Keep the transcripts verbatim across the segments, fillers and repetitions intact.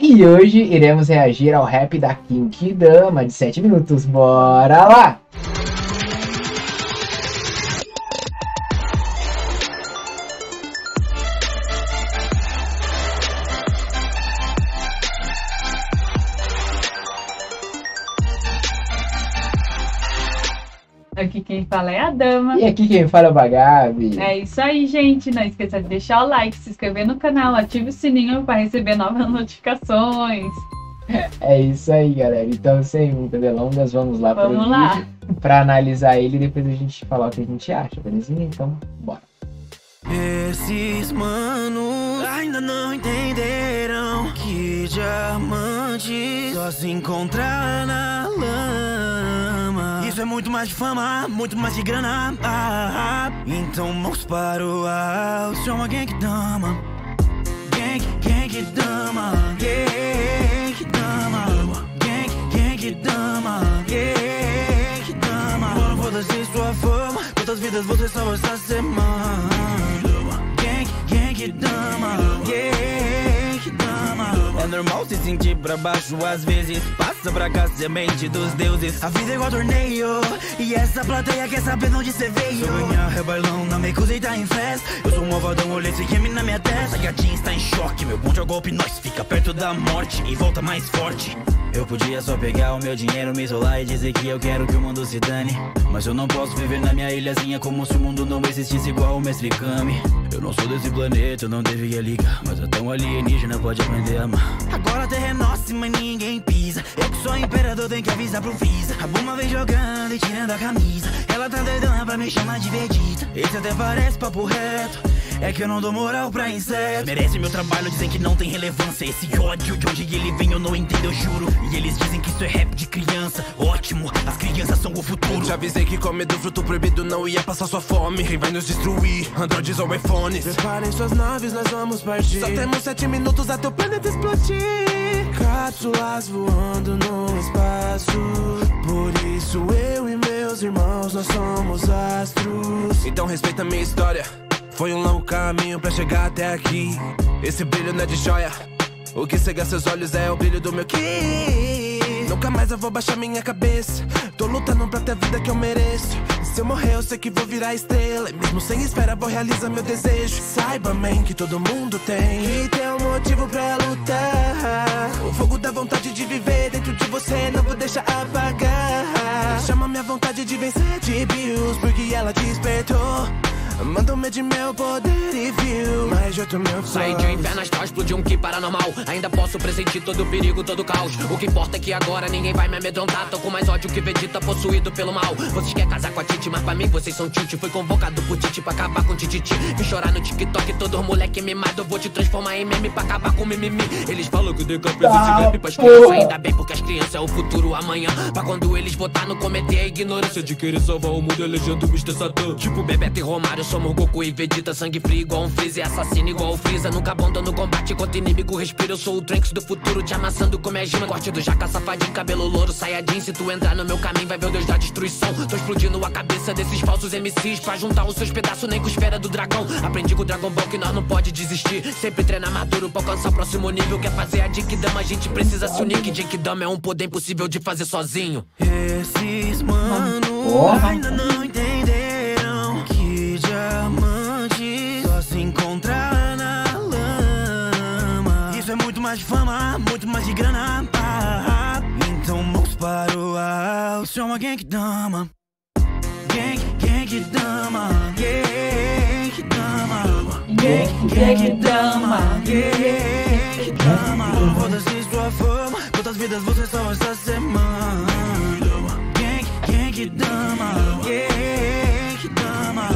E hoje iremos reagir ao rap da Genki Dama de sete minutos, bora lá! Aqui quem fala é a Dama. E aqui quem fala é o Vagabi. É isso aí, gente. Não esqueça de deixar o like, se inscrever no canal, ative o sininho para receber novas notificações. É isso aí, galera. Então, sem muitas delongas, vamos lá para o vídeo para analisar ele e depois a gente falar o que a gente acha, belezinha? Então, bora. Esses manos ainda não entenderam que diamante só se encontra na lama. Isso é muito mais de fama, muito mais de grana. Ah, ah. Então mãos para o alto, chama Genki Dama. Genki, Genki Dama, Genki Dama, Genki, Genki Dama, Genki Dama. Bora foda-se sua fama, quantas vidas você salva essa semana? Genki Dama, Genki Dama. É normal se sentir pra baixo às vezes. Passa pra cá, semente dos deuses. A vida é igual torneio e essa plateia quer saber de onde cê veio. Sou ganhar rebalão, não me cozei, tá em festa. Eu sou um malvadão, olhei esse game na minha testa. Saiyajin está em choque, meu ponto é o golpe. Nós fica perto da morte e volta mais forte. Eu podia só pegar o meu dinheiro, me isolar e dizer que eu quero que o mundo se dane. Mas eu não posso viver na minha ilhazinha como se o mundo não existisse igual o mestre Kami. Eu não sou desse planeta, eu não devia ligar, mas é tão alienígena, pode aprender a amar. Agora a terra é nossa, mas ninguém pisa. Eu que sou imperador, tenho que avisar pro Freeza. A Bulma vem jogando e tirando a camisa. Ela tá doidona pra me chamar de Vegeta. Esse até parece papo reto, é que eu não dou moral pra inseto. Merece meu trabalho, dizem que não tem relevância. Esse ódio de onde ele vem eu não entendo, eu juro. E eles dizem que isso é rap de criança. Ótimo, as crianças são o futuro. Já avisei que comer do fruto proibido não ia passar sua fome. Quem vai nos destruir? Androids ou iPhones? Preparem suas naves, nós vamos partir. Só temos sete minutos até o planeta explodir. Cápsulas voando no espaço. Por isso eu e meus irmãos, nós somos astros. Então respeita a minha história. Foi um longo caminho pra chegar até aqui. Esse brilho não é de joia, o que cega seus olhos é o brilho do meu ki. Nunca mais eu vou baixar minha cabeça, tô lutando pra ter a vida que eu mereço. Se eu morrer eu sei que vou virar estrela, e mesmo sem espera vou realizar meu desejo. Saiba, man, que todo mundo tem e tem um motivo pra lutar. O fogo da vontade de viver dentro de você não vou deixar apagar. Chama minha vontade de vencer de bios, porque ela despertou. Manda um medo, meu poder e viu mais de oito mil. Saí de um inferno astral, explodi um ki paranormal. Ainda posso pressentir todo o perigo, todo o caos. O que importa é que agora ninguém vai me amedrontar. Tô com mais ódio que Vegeta, possuído pelo mal. Vocês querem casar com a Titi, mas pra mim vocês são Titi. Fui convocado por Titi pra acabar com Titi-Titi. Me chorar no TikTok, todo moleque mimado. Eu vou te transformar em meme pra acabar com mimimi. Eles falam que o Dick Dama rap pras crianças. Ainda bem, porque as crianças é o futuro amanhã. Pra quando eles votar, não cometer a ignorância de querer salvar o mundo elegendo o mister Satã. Tipo Bebeto e Romário, somos Goku e Vegeta, sangue frio igual um Freeza e assassino igual o Freeza. Nunca abandono o combate enquanto inimigo respira. Eu sou o Trunks do futuro, te amassando com minha gema. Corte do jaca, safadinho, cabelo louro, Saiyajin. Se tu entrar no meu caminho, vai ver o Deus da destruição. Tô explodindo a cabeça desses falsos M Cs pra juntar os seus pedaços, nem com esfera do dragão. Aprendi com o Dragon Ball que nós não pode desistir. Sempre treinar maduro pra alcançar o próximo nível. Quer fazer a Genki Dama, a gente precisa se unir. Que Genki Dama é um poder impossível de fazer sozinho. Esses manos ainda não entenderam. Diamante só se encontra na lama. Isso é muito mais de fama, muito mais de grana. Ah, ah. Então mãos para o alto, chama Genki Dama. Genki, Genki Dama, Genki Dama, Genki, Genki Dama, Genki Dama. Foda-se sua fama, quantas vidas você salva essa semana? Genki, Genki Dama, Genki Dama.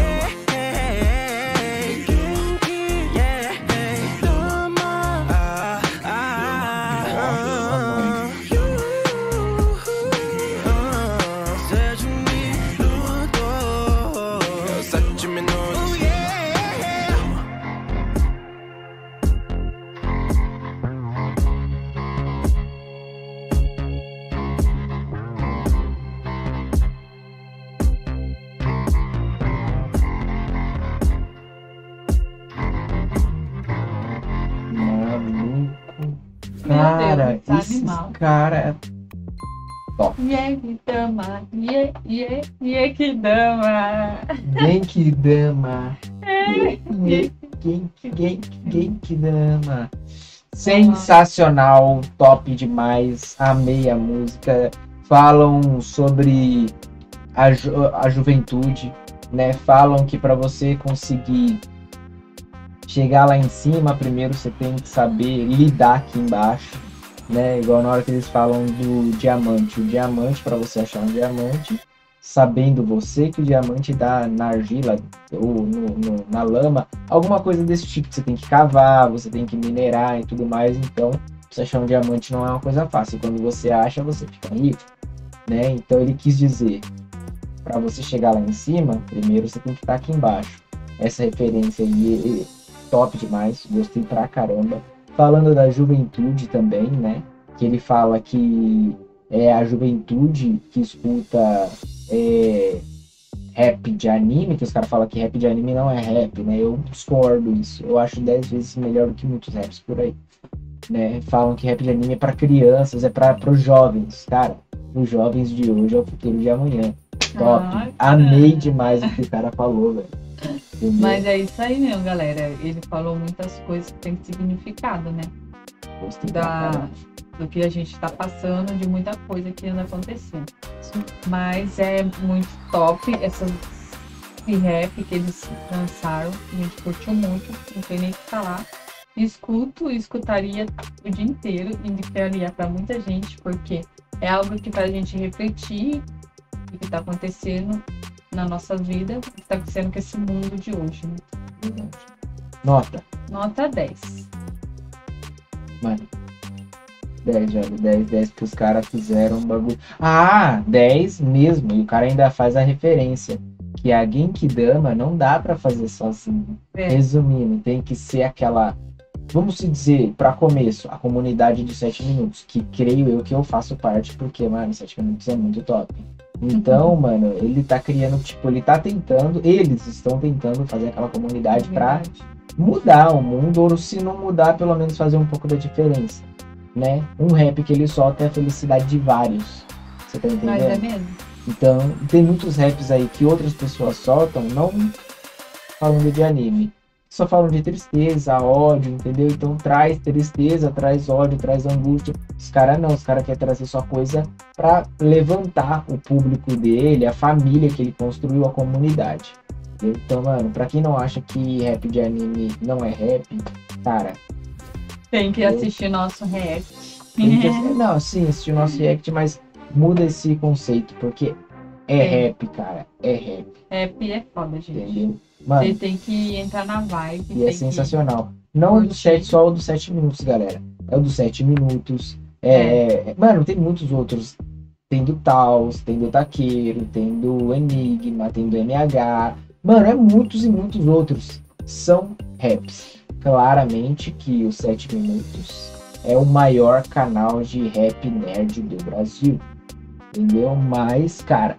Cara, Deus, esses caras... Genki Dama, Ye, Ye, Genki Dama. Genki Dama. Genki Dama. Sensacional, top demais. Amei a música. Falam sobre a, ju a juventude, né? Falam que para você conseguir chegar lá em cima, primeiro você tem que saber lidar aqui embaixo. Né? Igual na hora que eles falam do diamante. O diamante, para você achar um diamante, sabendo você que o diamante dá na argila ou no, no, na lama, alguma coisa desse tipo. Você tem que cavar, você tem que minerar e tudo mais. Então, você achar um diamante não é uma coisa fácil. Quando você acha, você fica rico, né? Então, ele quis dizer, para você chegar lá em cima, primeiro você tem que estar aqui embaixo. Essa referência aí é top demais. Gostei pra caramba. Falando da juventude também, né? Que ele fala que é a juventude que escuta é, rap de anime, que os caras falam que rap de anime não é rap, né? Eu discordo isso. Eu acho dez vezes melhor do que muitos raps por aí, né? Falam que rap de anime é pra crianças, é pra, pros jovens. Cara, os jovens de hoje é o futuro de amanhã. Top. Ah, amei demais o que o cara falou, velho. Entendeu? Mas é isso aí mesmo, galera. Ele falou muitas coisas que tem significado, né? Da, do que a gente tá passando, de muita coisa que anda acontecendo. Sim. Mas é muito top essa, esse rap que eles lançaram. A gente curtiu muito, não tem nem o que falar. Escuto e escutaria o dia inteiro, indicaria pra muita gente, porque é algo que faz a gente refletir o que tá acontecendo na nossa vida, que tá acontecendo com esse mundo de hoje, né? Nota. Nota dez. Mano. dez, velho. dez, dez, que os caras fizeram um bagulho. Ah, dez mesmo. E o cara ainda faz a referência. Que a Genki Dama não dá pra fazer sozinho. É. Resumindo, tem que ser aquela... Vamos dizer, para começo, a comunidade de sete minutos. Que creio eu que eu faço parte, porque, mano, sete minutos é muito top. Então, mano, ele tá criando, tipo, ele tá tentando, eles estão tentando fazer aquela comunidade é pra mudar o mundo, ou se não mudar, pelo menos fazer um pouco da diferença, né? Um rap que ele solta é a felicidade de vários, você tá entendendo? Mas é mesmo. Então, tem muitos raps aí que outras pessoas soltam, não falando de anime, só falam de tristeza, ódio, entendeu? Então traz tristeza, traz ódio, traz angústia. Os caras não, os caras querem trazer só coisa para levantar o público dele, a família que ele construiu, a comunidade. Então, mano, pra quem não acha que rap de anime não é rap, cara... Tem que eu... assistir nosso react. Que... Não, sim, assistir nosso react, mas muda esse conceito, porque é, é rap, cara, é rap. Rap é foda, gente. Entendeu? Mano, você tem que entrar na vibe. E é sensacional. Que... Não o do sete, só o dos sete minutos, galera. É o dos sete minutos. É... É. Mano, tem muitos outros. Tem do Taos, tem do Taqueiro, tem do Enigma, tem do M H. Mano, é muitos e muitos outros. São raps. Claramente que o sete minutos é o maior canal de rap nerd do Brasil. Entendeu? Mas, cara...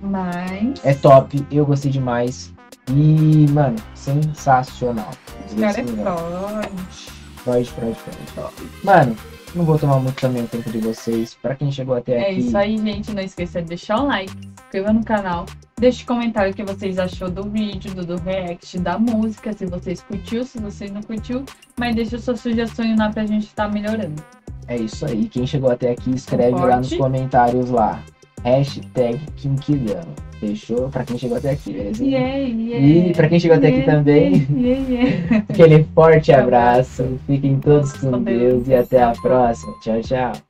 Mas... É top. Eu gostei demais. E, mano, sensacional. Os caras é forte. Forte, forte, forte. Mano, não vou tomar muito também o tempo de vocês. Pra quem chegou até aqui... É isso aí, gente. Não esqueça de deixar um like, se inscreva no canal. Deixe um comentário o que vocês acharam do vídeo, do, do react, da música. Se vocês curtiu, se vocês não curtiu. Mas deixa suas sugestões lá pra gente estar tá melhorando. É isso aí. Quem chegou até aqui, escreve forte. Lá nos comentários lá. Hashtag Kinkidão. Fechou? Pra quem chegou até aqui, beleza? Yeah, yeah, e pra quem chegou yeah, até aqui também, yeah, yeah, yeah. Aquele forte abraço. Fiquem todos com Deus e até a próxima. Tchau, tchau.